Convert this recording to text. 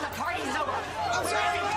The party's over. I'm sorry.